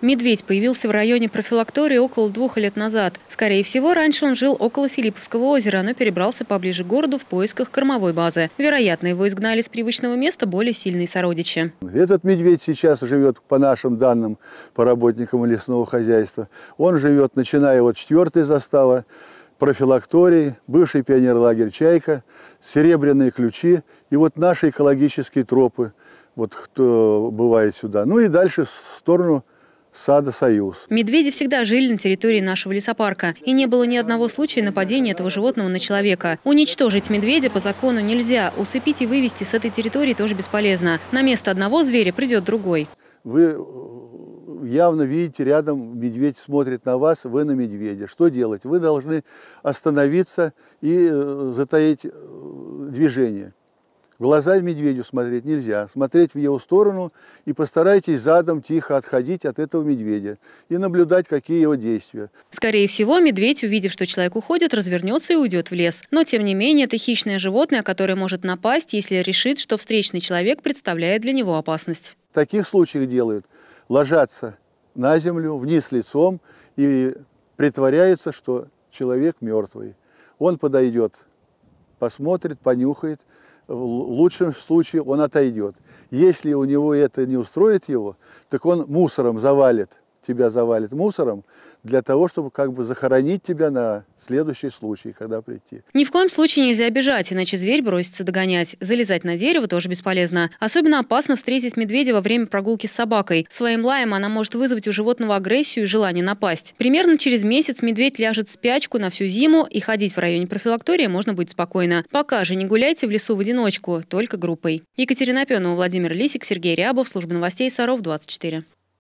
Медведь появился в районе профилактории около 2 лет назад. Скорее всего, раньше он жил около Филипповского озера, но перебрался поближе к городу в поисках кормовой базы. Вероятно, его изгнали с привычного места более сильные сородичи. Этот медведь сейчас живет, по нашим данным, по работникам лесного хозяйства. Он живет, начиная от 4-й заставы, профилактории, бывший пионерлагерь «Чайка», «Серебряные ключи» и вот наши экологические тропы, вот кто бывает сюда. Ну и дальше в сторону сада «Союз». Медведи всегда жили на территории нашего лесопарка. И не было ни одного случая нападения этого животного на человека. Уничтожить медведя по закону нельзя. Усыпить и вывести с этой территории тоже бесполезно. На место одного зверя придет другой. Вы явно видите, рядом медведь смотрит на вас, вы на медведя. Что делать? Вы должны остановиться и затаить движение. В глаза медведю смотреть нельзя. Смотреть в его сторону и постарайтесь задом тихо отходить от этого медведя и наблюдать, какие его действия. Скорее всего, медведь, увидев, что человек уходит, развернется и уйдет в лес. Но, тем не менее, это хищное животное, которое может напасть, если решит, что встречный человек представляет для него опасность. В таких случаях делают. Ложатся на землю, вниз лицом и притворяются, что человек мертвый. Он подойдет, посмотрит, понюхает. В лучшем случае он отойдет. Если у него это не устроит его, так он мусором завалит, тебя завалит мусором, для того, чтобы как бы захоронить тебя на следующий случай, когда прийти. Ни в коем случае нельзя бежать, иначе зверь бросится догонять. Залезать на дерево тоже бесполезно. Особенно опасно встретить медведя во время прогулки с собакой. Своим лаем она может вызвать у животного агрессию и желание напасть. Примерно через месяц медведь ляжет в спячку на всю зиму, и ходить в районе профилактории можно будет спокойно. Пока же не гуляйте в лесу в одиночку, только группой. Екатерина Пенова, Владимир Лисик, Сергей Рябов, служба новостей Саров 24.